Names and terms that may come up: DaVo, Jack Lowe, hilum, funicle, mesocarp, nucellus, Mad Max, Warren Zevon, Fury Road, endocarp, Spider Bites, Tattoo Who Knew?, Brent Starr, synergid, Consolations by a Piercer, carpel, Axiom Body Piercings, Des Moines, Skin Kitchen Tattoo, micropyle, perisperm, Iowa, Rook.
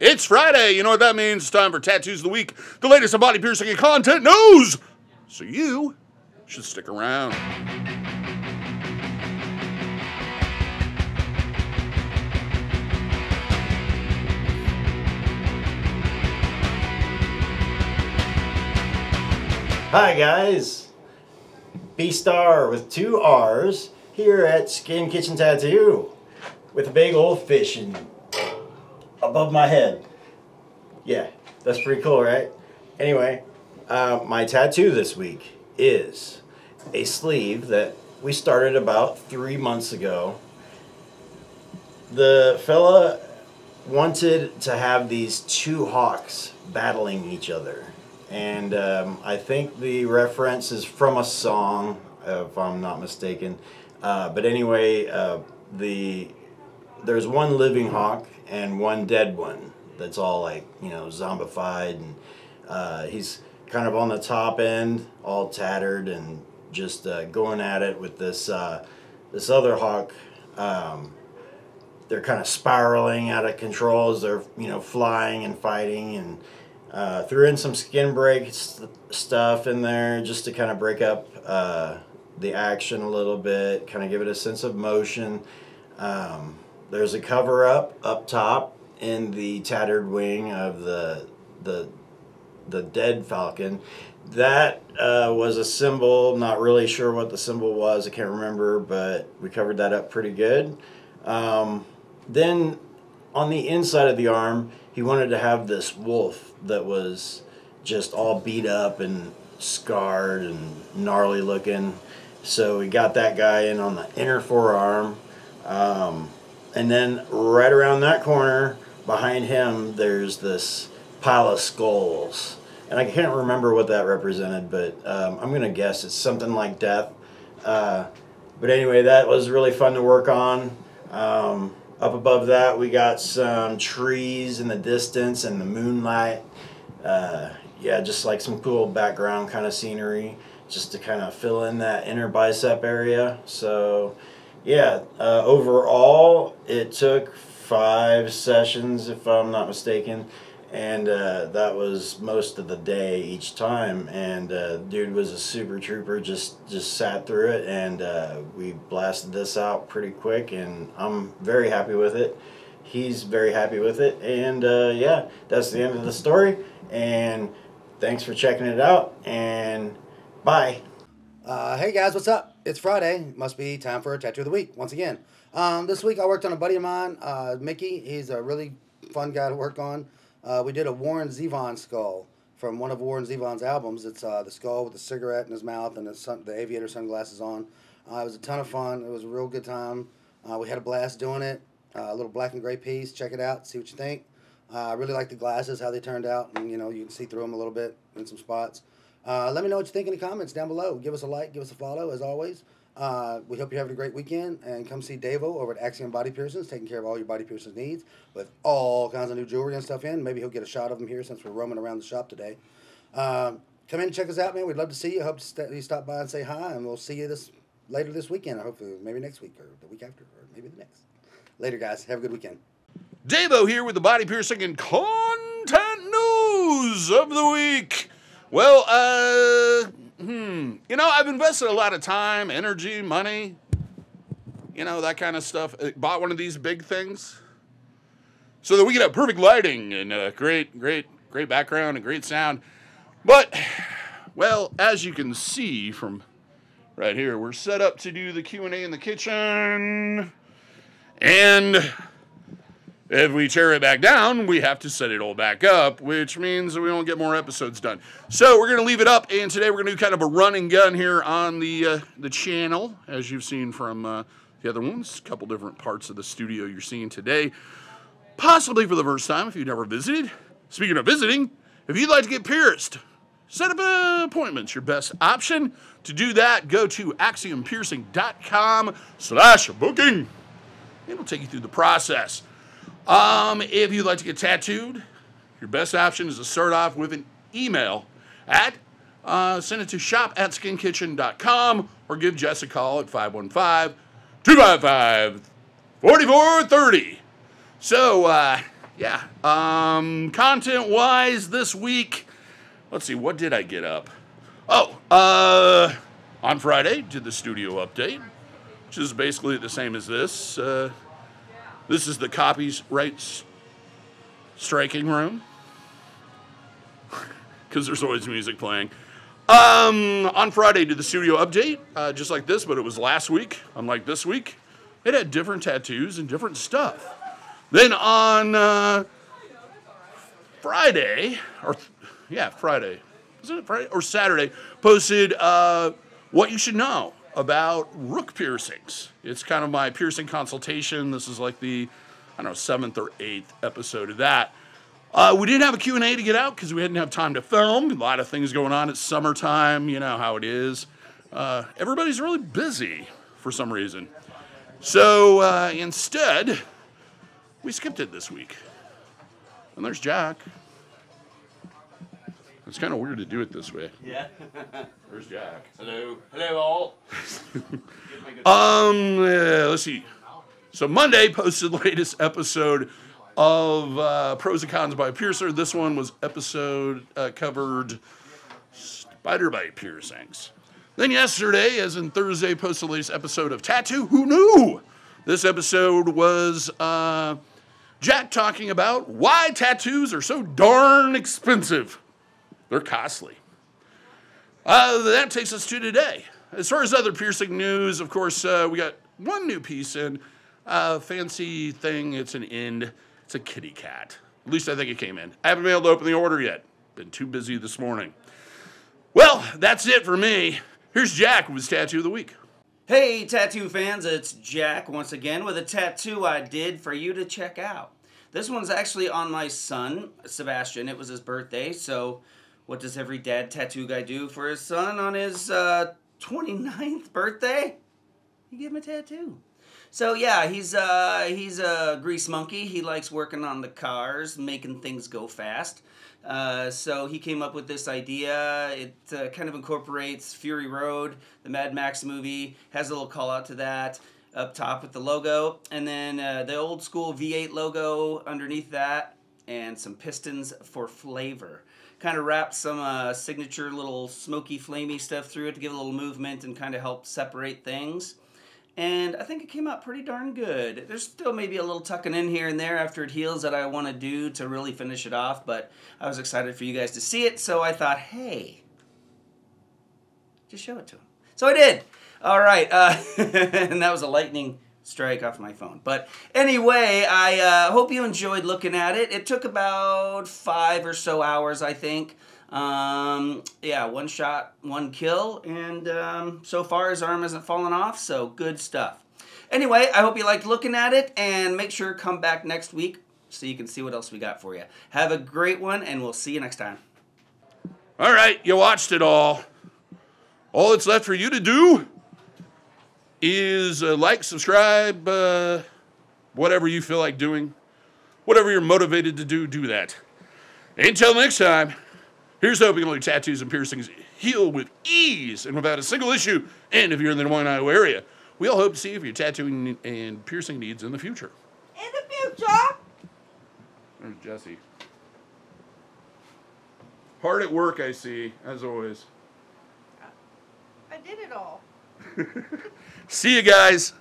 It's Friday. You know what that means. It's time for Tattoos of the Week, the latest on body piercing and content news. So you should stick around. Hi guys, B-Star with two R's here at Skin Kitchen Tattoo with a big old fish and above my head. Yeah, that's pretty cool, right? Anyway, my tattoo this week is a sleeve that we started about 3 months ago. The fella wanted to have these two hawks battling each other, and I think the reference is from a song, if I'm not mistaken. But anyway, there's one living hawk and one dead one that's all, like, you know, zombified, and he's kind of on the top end, all tattered, and just going at it with this this other hawk. They're kind of spiraling out of control as they're, you know, flying and fighting, and threw in some skin break stuff in there just to kind of break up the action a little bit, kind of give it a sense of motion. There's a cover up top in the tattered wing of the dead falcon. That was a symbol. Not really sure what the symbol was. I can't remember, but we covered that up pretty good. Then on the inside of the arm, he wanted to have this wolf that was just all beat up and scarred and gnarly looking. So we got that guy in on the inner forearm. And then right around that corner behind him, there's this pile of skulls, and I can't remember what that represented, but I'm gonna guess it's something like death. But anyway, that was really fun to work on. Up above that, we got some trees in the distance and the moonlight. Yeah, just like some cool background kind of scenery just to kind of fill in that inner bicep area. So yeah, overall it took 5 sessions, if I'm not mistaken, and that was most of the day each time, and dude was a super trooper. Just sat through it, and we blasted this out pretty quick, and I'm very happy with it. He's very happy with it, and yeah, that's the end of the story, and thanks for checking it out, and bye. Hey guys, what's up? It's Friday. Must be time for a tattoo of the week once again. This week I worked on a buddy of mine, Mickey. He's a really fun guy to work on. We did a Warren Zevon skull from one of Warren Zevon's albums. It's the skull with the cigarette in his mouth and the aviator sunglasses on. It was a ton of fun. It was a real good time. We had a blast doing it. A little black and gray piece. Check it out. See what you think. I really like the glasses, how they turned out, and you know, you can see through them a little bit in some spots. Let me know what you think in the comments down below. Give us a like, give us a follow, as always. We hope you're having a great weekend, and come see DaVo over at Axiom Body Piercings, taking care of all your body piercings needs with all kinds of new jewelry and stuff in. Maybe he'll get a shot of them here since we're roaming around the shop today. Come in and check us out, man. We'd love to see you. Hope you stop by and say hi, and we'll see you later this weekend. Hopefully, maybe next week or the week after or maybe the next. Later, guys. Have a good weekend. DaVo here with the body piercing and content news of the week. Well, you know, I've invested a lot of time, energy, money, you know, that kind of stuff. I bought one of these big things so that we could have perfect lighting and a great background and great sound. But, well, as you can see from right here, we're set up to do the Q&A in the kitchen. And if we tear it back down, we have to set it all back up, which means that we won't get more episodes done. So we're going to leave it up, and today we're going to do kind of a run and gun here on the channel, as you've seen from the other ones. A couple different parts of the studio you're seeing today, possibly for the first time if you've never visited. Speaking of visiting, if you'd like to get pierced, set up an appointment. Your best option to do that, go to axiompiercing.com/booking. It'll take you through the process. If you'd like to get tattooed, your best option is to start off with an email at, send it to shop@skinkitchen.com, or give Jess a call at 515-255-4430. So, yeah. Content-wise this week, let's see, what did I get up? Oh, on Friday, did the studio update, which is basically the same as this. This is the copyright striking room, because there's always music playing. On Friday, did the studio update, just like this, but it was last week, unlike this week. It had different tattoos and different stuff. Then on Friday, or yeah, Friday, isn't it Friday? Or Saturday, posted what you should know about rook piercings. It's kind of my piercing consultation. This is like the, I don't know, 7th or 8th episode of that. We didn't have a Q&A to get out because we didn't have time to film. A lot of things going on. It's summertime. You know how it is. Everybody's really busy for some reason. So instead, we skipped it this week. And there's Jack. It's kind of weird to do it this way. Yeah. There's Jack. Hello. Hello, all. Let's see. So Monday posted the latest episode of Pros and Cons by Piercer. This one was episode covered Spider Bite Piercings. Then yesterday, as in Thursday, posted the latest episode of Tattoo. Who knew? This episode was Jack talking about why tattoos are so darn expensive. They're costly. That takes us to today. As far as other piercing news, of course, we got one new piece in. Fancy thing, it's an end. It's a kitty cat. At least I think it came in. I haven't been able to open the order yet. Been too busy this morning. Well, that's it for me. Here's Jack with his Tattoo of the Week. Hey, tattoo fans. It's Jack once again with a tattoo I did for you to check out. This one's actually on my son, Sebastian. It was his birthday, so what does every dad tattoo guy do for his son on his 29th birthday? You give him a tattoo. So yeah, he's a grease monkey. He likes working on the cars, making things go fast. So he came up with this idea. It kind of incorporates Fury Road, the Mad Max movie, has a little call out to that up top with the logo. And then the old school V8 logo underneath that and some pistons for flavor. Kind of wraps some signature little smoky, flamey stuff through it to give a little movement and kind of help separate things. And I think it came out pretty darn good. There's still maybe a little tucking in here and there after it heals that I want to do to really finish it off, but I was excited for you guys to see it, so I thought, hey, just show it to him. So I did. All right, and that was a lightning strike off my phone. But anyway, I hope you enjoyed looking at it. It took about 5 or so hours, I think. Yeah, one shot, one kill, and so far his arm hasn't fallen off, so good stuff. Anyway, I hope you liked looking at it, and make sure to come back next week so you can see what else we got for you. Have a great one, and we'll see you next time. All right, you watched it all. All that's left for you to do is like, subscribe, whatever you feel like doing. Whatever you're motivated to do, do that. Until next time. Here's hoping all your tattoos and piercings heal with ease and without a single issue. And if you're in the Des Moines, Iowa area, we all hope to see if your tattooing and piercing needs in the future. In the future! There's Jesse. Hard at work, I see, as always. I did it all. See you guys.